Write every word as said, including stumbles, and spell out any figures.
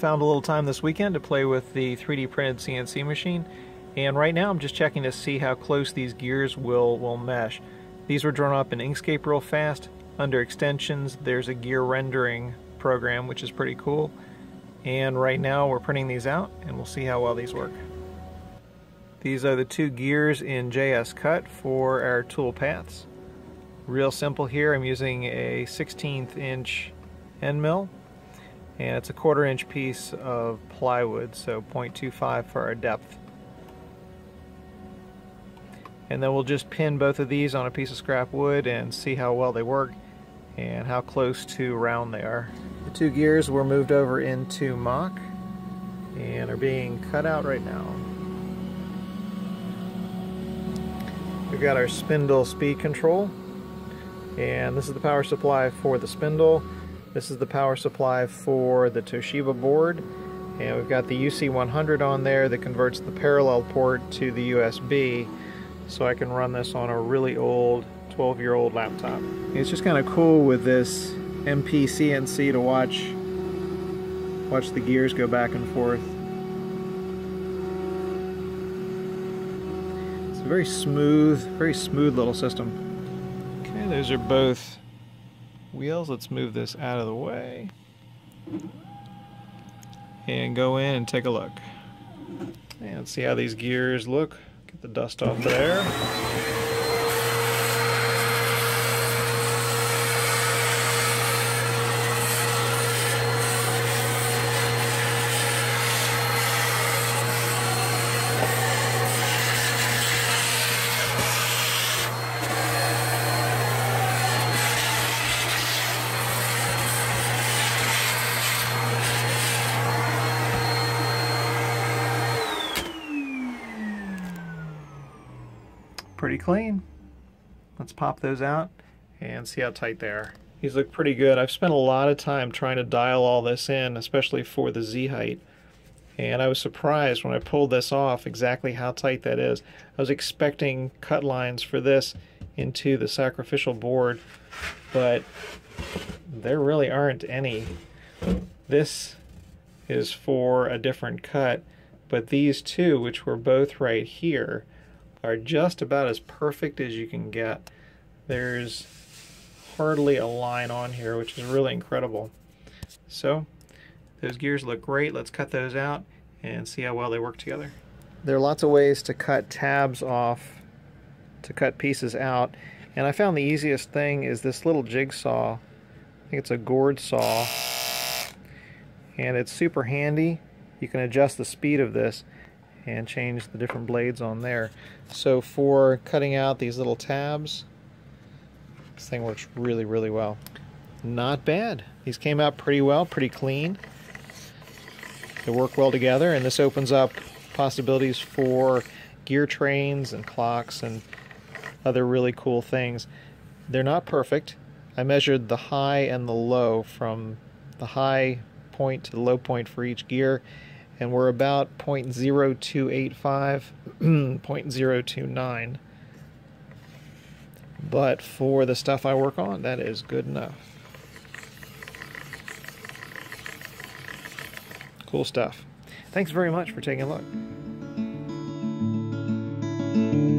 found a little time this weekend to play with the three D printed C N C machine, and right now I'm just checking to see how close these gears will, will mesh. These were drawn up in Inkscape real fast. Under extensions there's a gear rendering program, which is pretty cool, and right now we're printing these out and we'll see how well these work. These are the two gears in J S Cut for our tool paths. Real simple here. I'm using a sixteenth inch end mill, and it's a quarter inch piece of plywood, so point two five for our depth. And then we'll just pin both of these on a piece of scrap wood and see how well they work and how close to round they are. The two gears were moved over into Mach and are being cut out right now. We've got our spindle speed control, and this is the power supply for the spindle. This is the power supply for the Toshiba board, and we've got the U C one hundred on there that converts the parallel port to the U S B, so I can run this on a really old twelve year old laptop. It's just kind of cool with this M P C N C to watch watch the gears go back and forth. It's a very smooth, very smooth little system. Okay, those are both wheels. Let's move this out of the way and go in and take a look. And see how these gears look. Get the dust off there. Pretty clean. Let's pop those out and see how tight they are. These look pretty good. I've spent a lot of time trying to dial all this in, especially for the Z height, and I was surprised when I pulled this off exactly how tight that is. I was expecting cut lines for this into the sacrificial board, but there really aren't any. This is for a different cut, but these two, which were both right here, are just about as perfect as you can get. There's hardly a line on here, which is really incredible. So those gears look great. Let's cut those out and see how well they work together. There are lots of ways to cut tabs off, to cut pieces out, and I found the easiest thing is this little jigsaw. I think it's a gourd saw, and it's super handy. You can adjust the speed of this and change the different blades on there. So for cutting out these little tabs, this thing works really, really well. Not bad. These came out pretty well, pretty clean. They work well together, and this opens up possibilities for gear trains and clocks and other really cool things. They're not perfect. I measured the high and the low, from the high point to the low point for each gear, and we're about point zero two eight five, point zero two nine. But for the stuff I work on, that is good enough. Cool stuff. Thanks very much for taking a look.